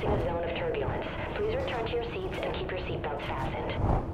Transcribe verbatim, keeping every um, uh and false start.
crossing a zone of turbulence. Please return to your seats and keep your seatbelts fastened.